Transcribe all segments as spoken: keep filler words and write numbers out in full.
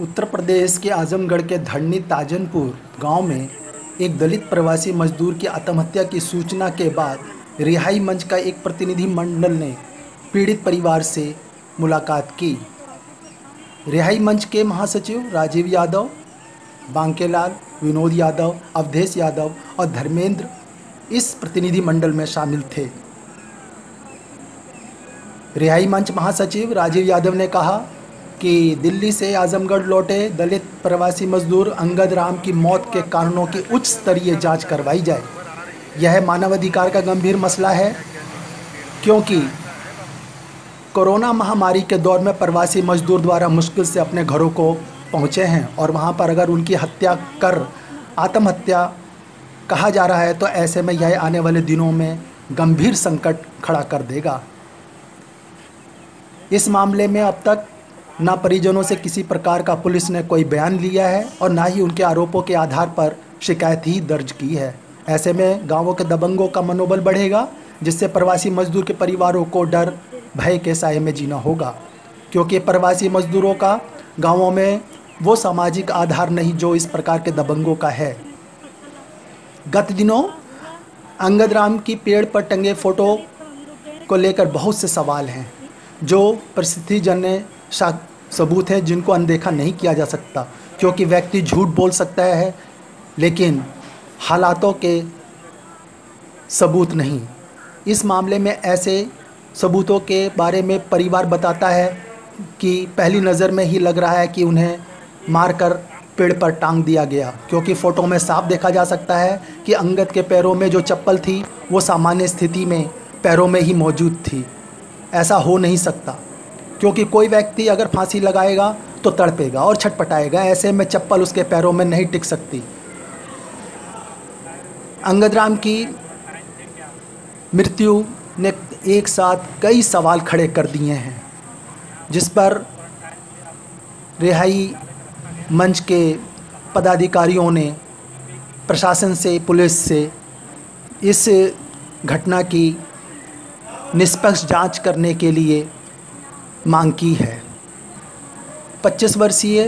उत्तर प्रदेश के आजमगढ़ के धरनी ताजनपुर गांव में एक दलित प्रवासी मजदूर की आत्महत्या की सूचना के बाद रिहाई मंच का एक प्रतिनिधि मंडल ने पीड़ित परिवार से मुलाकात की। रिहाई मंच के महासचिव राजीव यादव, बांकेलाल, विनोद यादव, अवधेश यादव और धर्मेंद्र इस प्रतिनिधि मंडल में शामिल थे। रिहाई मंच महासचिव राजीव यादव ने कहा कि दिल्ली से आजमगढ़ लौटे दलित प्रवासी मजदूर अंगद राम की मौत के कारणों की उच्च स्तरीय जांच करवाई जाए। यह मानवाधिकार का गंभीर मसला है, क्योंकि कोरोना महामारी के दौर में प्रवासी मजदूर द्वारा मुश्किल से अपने घरों को पहुँचे हैं और वहाँ पर अगर उनकी हत्या कर आत्महत्या कहा जा रहा है तो ऐसे में यह आने वाले दिनों में गंभीर संकट खड़ा कर देगा। इस मामले में अब तक ना परिजनों से किसी प्रकार का पुलिस ने कोई बयान लिया है और ना ही उनके आरोपों के आधार पर शिकायत ही दर्ज की है। ऐसे में गांवों के दबंगों का मनोबल बढ़ेगा, जिससे प्रवासी मजदूर के परिवारों को डर भय के साए में जीना होगा, क्योंकि प्रवासी मजदूरों का गांवों में वो सामाजिक आधार नहीं जो इस प्रकार के दबंगों का है। गत दिनों अंगद राम की पेड़ पर टंगे फोटो को लेकर बहुत से सवाल हैं जो परिस्थितिजन्य सबूत हैं, जिनको अनदेखा नहीं किया जा सकता, क्योंकि व्यक्ति झूठ बोल सकता है लेकिन हालातों के सबूत नहीं। इस मामले में ऐसे सबूतों के बारे में परिवार बताता है कि पहली नज़र में ही लग रहा है कि उन्हें मारकर पेड़ पर टांग दिया गया, क्योंकि फ़ोटो में साफ देखा जा सकता है कि अंगद के पैरों में जो चप्पल थी वो सामान्य स्थिति में पैरों में ही मौजूद थी। ऐसा हो नहीं सकता, क्योंकि कोई व्यक्ति अगर फांसी लगाएगा तो तड़पेगा और छटपटाएगा, ऐसे में चप्पल उसके पैरों में नहीं टिक सकती। अंगद राम की मृत्यु ने एक साथ कई सवाल खड़े कर दिए हैं, जिस पर रिहाई मंच के पदाधिकारियों ने प्रशासन से, पुलिस से इस घटना की निष्पक्ष जांच करने के लिए मांग की है। पच्चीस वर्षीय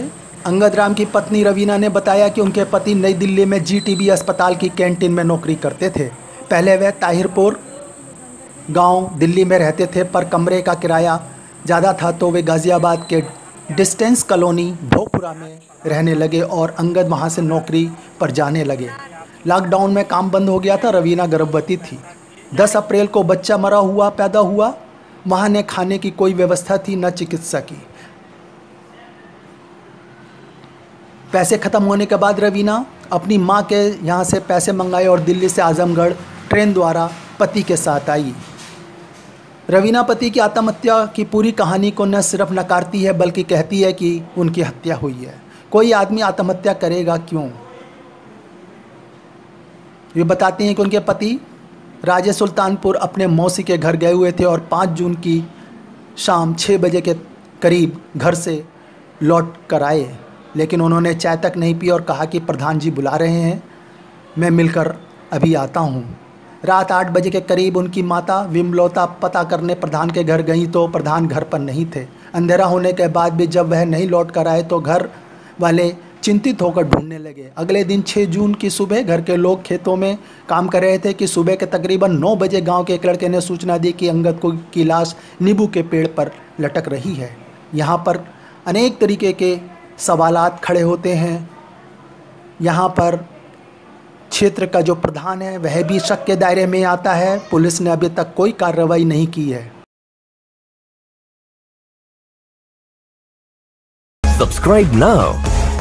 अंगद राम की पत्नी रवीना ने बताया कि उनके पति नई दिल्ली में जीटीबी अस्पताल की कैंटीन में नौकरी करते थे। पहले वह ताहिरपुर गांव दिल्ली में रहते थे, पर कमरे का किराया ज़्यादा था तो वे गाज़ियाबाद के डिस्टेंस कॉलोनी भोपुरा में रहने लगे और अंगद वहाँ से नौकरी पर जाने लगे। लॉकडाउन में काम बंद हो गया था। रवीना गर्भवती थी। दस अप्रैल को बच्चा मरा हुआ पैदा हुआ। वहाँ न खाने की कोई व्यवस्था थी न चिकित्सा की। पैसे ख़त्म होने के बाद रवीना अपनी माँ के यहाँ से पैसे मंगाए और दिल्ली से आजमगढ़ ट्रेन द्वारा पति के साथ आई। रवीना पति की आत्महत्या की पूरी कहानी को न सिर्फ नकारती है बल्कि कहती है कि उनकी हत्या हुई है। कोई आदमी आत्महत्या करेगा क्यों? ये बताती हैं कि उनके पति राजे सुल्तानपुर अपने मौसी के घर गए हुए थे और पाँच जून की शाम छः बजे के करीब घर से लौट कर आए, लेकिन उन्होंने चाय तक नहीं पी और कहा कि प्रधान जी बुला रहे हैं, मैं मिलकर अभी आता हूँ। रात आठ बजे के करीब उनकी माता विमलोता पता करने प्रधान के घर गई तो प्रधान घर पर नहीं थे। अंधेरा होने के बाद भी जब वह नहीं लौट कर आए तो घर वाले चिंतित होकर ढूंढने लगे। अगले दिन छह जून की सुबह घर के लोग खेतों में काम कर रहे थे कि सुबह के तकरीबन नौ बजे गांव के एक लड़के ने सूचना दी कि अंगद को की लाश नींबू के पेड़ पर लटक रही है। यहां पर अनेक तरीके के सवालात खड़े होते हैं। यहां पर क्षेत्र का जो प्रधान है वह भी शक के दायरे में आता है। पुलिस ने अभी तक कोई कार्रवाई नहीं की है। Subscribe now